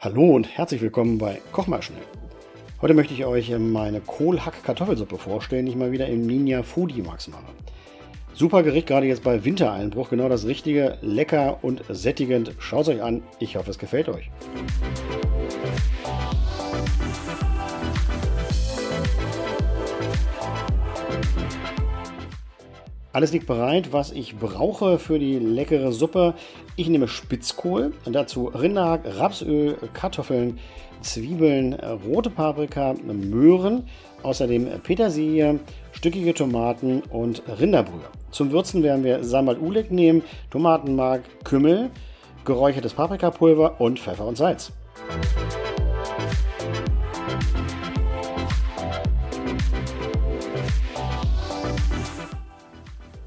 Hallo und herzlich willkommen bei KochMalSchnell. Heute möchte ich euch meine Kohl Hack Kartoffelsuppe vorstellen, die ich mal wieder im Ninja Foodi Max mache. Super Gericht, gerade jetzt bei Wintereinbruch, genau das Richtige, lecker und sättigend. Schaut es euch an, ich hoffe es gefällt euch. Alles liegt bereit, was ich brauche für die leckere Suppe. Ich nehme Spitzkohl, dazu Rinderhack, Rapsöl, Kartoffeln, Zwiebeln, rote Paprika, Möhren, außerdem Petersilie, stückige Tomaten und Rinderbrühe. Zum Würzen werden wir Sambal Oelek nehmen, Tomatenmark, Kümmel, geräuchertes Paprikapulver und Pfeffer und Salz.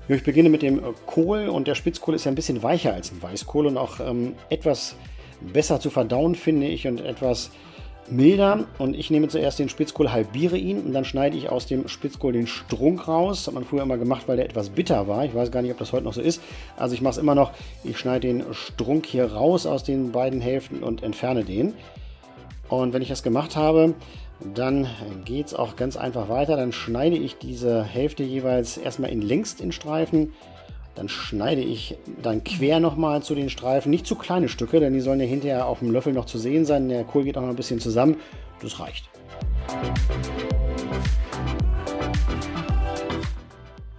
Ich beginne mit dem Kohl, und der Spitzkohl ist ja ein bisschen weicher als ein Weißkohl und auch etwas besser zu verdauen, finde ich, und etwas milder. Und ich nehme zuerst den Spitzkohl, halbiere ihn und dann schneide ich aus dem Spitzkohl den Strunk raus. Das hat man früher immer gemacht, weil der etwas bitter war. Ich weiß gar nicht, ob das heute noch so ist. Also ich mache es immer noch. Ich schneide den Strunk hier raus aus den beiden Hälften und entferne den. Und wenn ich das gemacht habe, dann geht es auch ganz einfach weiter. Dann schneide ich diese Hälfte jeweils erstmal in Streifen. Dann schneide ich dann quer nochmal zu den Streifen. Nicht zu kleine Stücke, denn die sollen ja hinterher auf dem Löffel noch zu sehen sein. Der Kohl geht auch noch ein bisschen zusammen. Das reicht.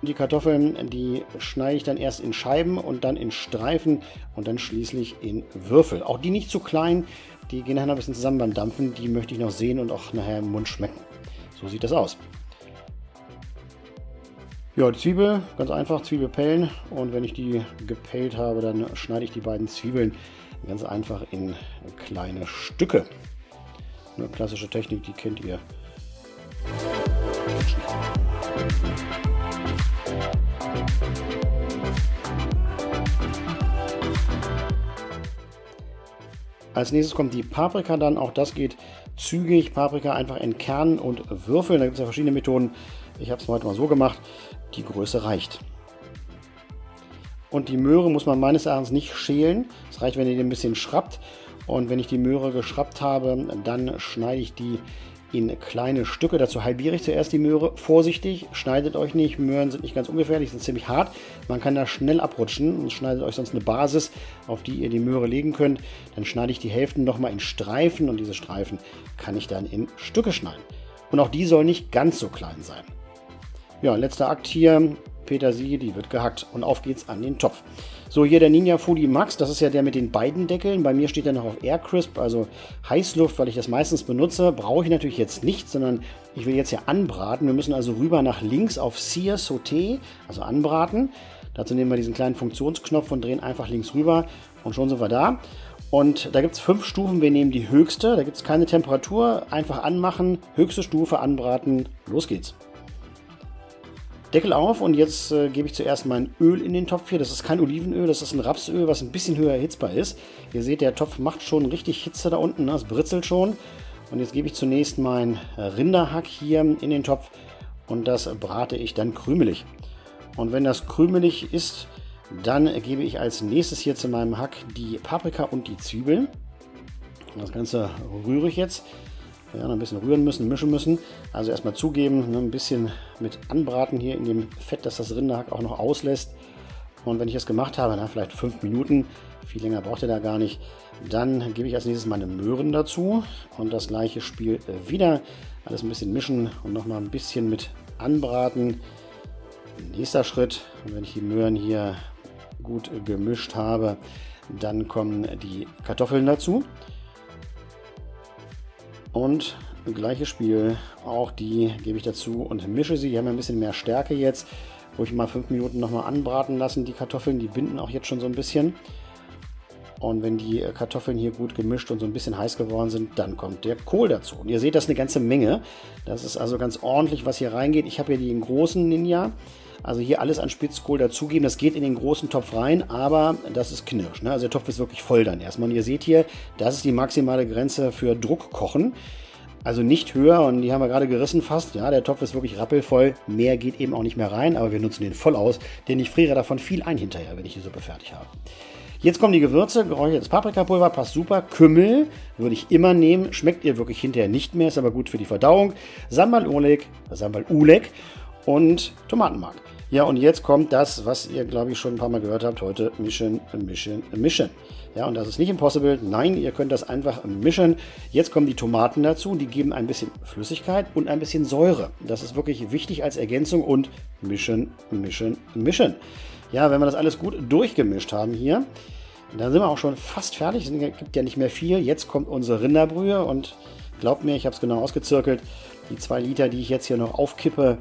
Die Kartoffeln, die schneide ich dann erst in Scheiben und dann in Streifen und dann schließlich in Würfel. Auch die nicht zu klein, die gehen nachher noch ein bisschen zusammen beim Dampfen. Die möchte ich noch sehen und auch nachher im Mund schmecken. So sieht das aus. Ja, die Zwiebel, ganz einfach, Zwiebel pellen. Und wenn ich die gepellt habe, dann schneide ich die beiden Zwiebeln ganz einfach in kleine Stücke. Eine klassische Technik, die kennt ihr. Als nächstes kommt die Paprika dann, auch das geht zügig. Paprika einfach entkernen und würfeln, da gibt es ja verschiedene Methoden. Ich habe es heute mal so gemacht, die Größe reicht. Und die Möhre muss man meines Erachtens nicht schälen, es reicht, wenn ihr die ein bisschen schrappt. Und wenn ich die Möhre geschrappt habe, dann schneide ich die in kleine Stücke. Dazu halbiere ich zuerst die Möhre. Vorsichtig, schneidet euch nicht. Möhren sind nicht ganz ungefährlich, sind ziemlich hart. Man kann da schnell abrutschen und schneidet euch sonst eine Basis, auf die ihr die Möhre legen könnt. Dann schneide ich die Hälften nochmal in Streifen und diese Streifen kann ich dann in Stücke schneiden. Und auch die soll nicht ganz so klein sein. Ja, letzter Akt hier. Petersilie, die wird gehackt und auf geht's an den Topf. So, hier der Ninja Foodi Max, das ist ja der mit den beiden Deckeln. Bei mir steht er noch auf Air Crisp, also Heißluft, weil ich das meistens benutze. Brauche ich natürlich jetzt nicht, sondern ich will jetzt ja anbraten. Wir müssen also rüber nach links auf Sear Sauté, also anbraten. Dazu nehmen wir diesen kleinen Funktionsknopf und drehen einfach links rüber und schon sind wir da. Und da gibt es 5 Stufen, wir nehmen die höchste, da gibt es keine Temperatur, einfach anmachen, höchste Stufe anbraten, los geht's. Deckel auf und jetzt gebe ich zuerst mein Öl in den Topf hier. Das ist kein Olivenöl, das ist ein Rapsöl, was ein bisschen höher erhitzbar ist. Ihr seht, der Topf macht schon richtig Hitze da unten, ne? Es britzelt schon. Und jetzt gebe ich zunächst mein Rinderhack hier in den Topf und das brate ich dann krümelig. Und wenn das krümelig ist, dann gebe ich als nächstes hier zu meinem Hack die Paprika und die Zwiebeln. Das Ganze rühre ich jetzt. Ja, noch ein bisschen rühren müssen, mischen müssen. Also erstmal zugeben, ne, ein bisschen mit anbraten hier in dem Fett, dass das Rinderhack auch noch auslässt. Und wenn ich das gemacht habe, na, vielleicht 5 Minuten, viel länger braucht ihr da gar nicht, dann gebe ich als nächstes meine Möhren dazu und das gleiche Spiel wieder. Alles ein bisschen mischen und nochmal ein bisschen mit anbraten. Nächster Schritt, wenn ich die Möhren hier gut gemischt habe, dann kommen die Kartoffeln dazu. Und gleiches Spiel, auch die gebe ich dazu und mische sie. Die haben ja ein bisschen mehr Stärke jetzt, wo ich mal 5 Minuten nochmal anbraten lassen. Die Kartoffeln, die binden auch jetzt schon so ein bisschen. Und wenn die Kartoffeln hier gut gemischt und so ein bisschen heiß geworden sind, dann kommt der Kohl dazu. Und ihr seht, das ist eine ganze Menge. Das ist also ganz ordentlich, was hier reingeht. Ich habe hier den großen Ninja. Also hier alles an Spitzkohl dazugeben, das geht in den großen Topf rein, aber das ist Knirsch, ne? Also der Topf ist wirklich voll dann erstmal. Und ihr seht hier, das ist die maximale Grenze für Druckkochen. Also nicht höher, und die haben wir gerade gerissen fast. Ja, der Topf ist wirklich rappelvoll, mehr geht eben auch nicht mehr rein, aber wir nutzen den voll aus, denn ich friere davon viel ein hinterher, wenn ich die Suppe fertig habe. Jetzt kommen die Gewürze, geräuchertes Paprikapulver, passt super. Kümmel würde ich immer nehmen, schmeckt ihr wirklich hinterher nicht mehr, ist aber gut für die Verdauung. Sambal Oelek und Tomatenmark. Ja, und jetzt kommt das, was ihr, glaube ich, schon ein paar Mal gehört habt heute, mischen. Ja, und das ist nicht impossible. Nein, ihr könnt das einfach mischen. Jetzt kommen die Tomaten dazu. Die geben ein bisschen Flüssigkeit und ein bisschen Säure. Das ist wirklich wichtig als Ergänzung. Und mischen. Ja, wenn wir das alles gut durchgemischt haben hier, dann sind wir auch schon fast fertig. Es gibt ja nicht mehr viel. Jetzt kommt unsere Rinderbrühe. Und glaubt mir, ich habe es genau ausgezirkelt. Die 2 Liter, die ich jetzt hier noch aufkippe,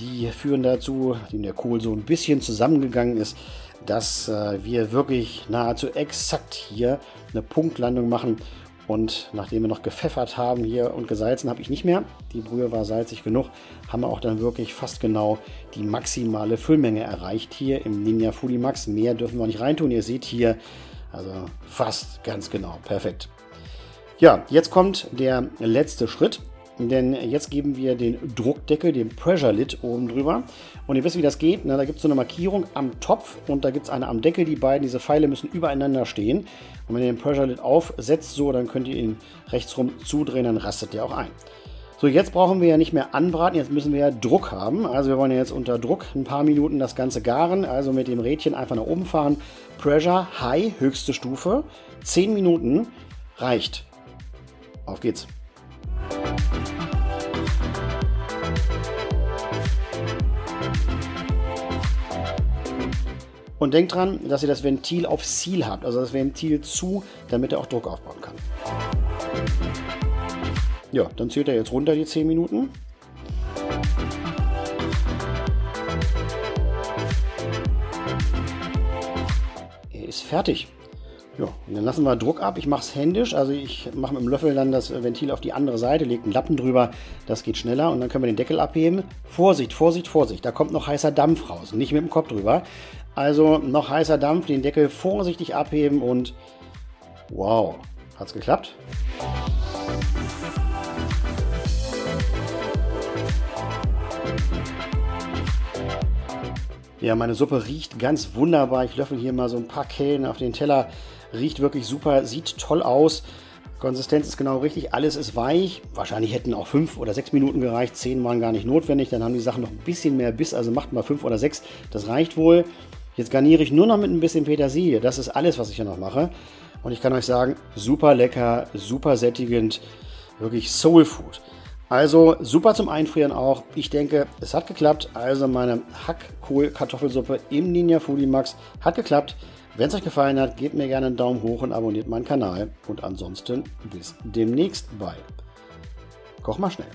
die führen dazu, indem der Kohl so ein bisschen zusammengegangen ist, dass wir wirklich nahezu exakt hier eine Punktlandung machen. Und nachdem wir noch gepfeffert haben hier und gesalzen, habe ich nicht mehr. Die Brühe war salzig genug, haben wir auch dann wirklich fast genau die maximale Füllmenge erreicht hier im Ninja Foodi Max. Mehr dürfen wir nicht reintun. Ihr seht hier, also fast ganz genau, perfekt. Ja, jetzt kommt der letzte Schritt. Denn jetzt geben wir den Druckdeckel, den Pressure Lid oben drüber. Und ihr wisst, wie das geht. Na, da gibt es so eine Markierung am Topf und da gibt es eine am Deckel. Die beiden, diese Pfeile müssen übereinander stehen. Und wenn ihr den Pressure Lid aufsetzt, so, dann könnt ihr ihn rechtsrum zudrehen, dann rastet der auch ein. So, jetzt brauchen wir ja nicht mehr anbraten, jetzt müssen wir ja Druck haben. Also wir wollen ja jetzt unter Druck ein paar Minuten das Ganze garen. Also mit dem Rädchen einfach nach oben fahren. Pressure High, höchste Stufe. 10 Minuten reicht. Auf geht's. Und denkt dran, dass ihr das Ventil auf Seal habt, also das Ventil zu, damit er auch Druck aufbauen kann. Ja, dann zählt er jetzt runter die 10 Minuten. Er ist fertig. Ja, und dann lassen wir Druck ab. Ich mache es händisch, also ich mache mit dem Löffel dann das Ventil auf die andere Seite, lege einen Lappen drüber, das geht schneller und dann können wir den Deckel abheben. Vorsicht, Vorsicht, Vorsicht, da kommt noch heißer Dampf raus, nicht mit dem Kopf drüber. Also noch heißer Dampf, den Deckel vorsichtig abheben und wow, hat's geklappt. Ja, meine Suppe riecht ganz wunderbar. Ich löffel hier mal so ein paar Kellen auf den Teller. Riecht wirklich super, sieht toll aus. Konsistenz ist genau richtig, alles ist weich. Wahrscheinlich hätten auch 5 oder 6 Minuten gereicht. 10 waren gar nicht notwendig, dann haben die Sachen noch ein bisschen mehr Biss. Also macht mal 5 oder 6, das reicht wohl. Jetzt garniere ich nur noch mit ein bisschen Petersilie. Das ist alles, was ich hier noch mache. Und ich kann euch sagen, super lecker, super sättigend, wirklich Soul Food. Also super zum Einfrieren auch. Ich denke, es hat geklappt. Also meine Hackkohl-Kartoffelsuppe im Ninja Foodi Max hat geklappt. Wenn es euch gefallen hat, gebt mir gerne einen Daumen hoch und abonniert meinen Kanal. Und ansonsten bis demnächst bei KochMalSchnell.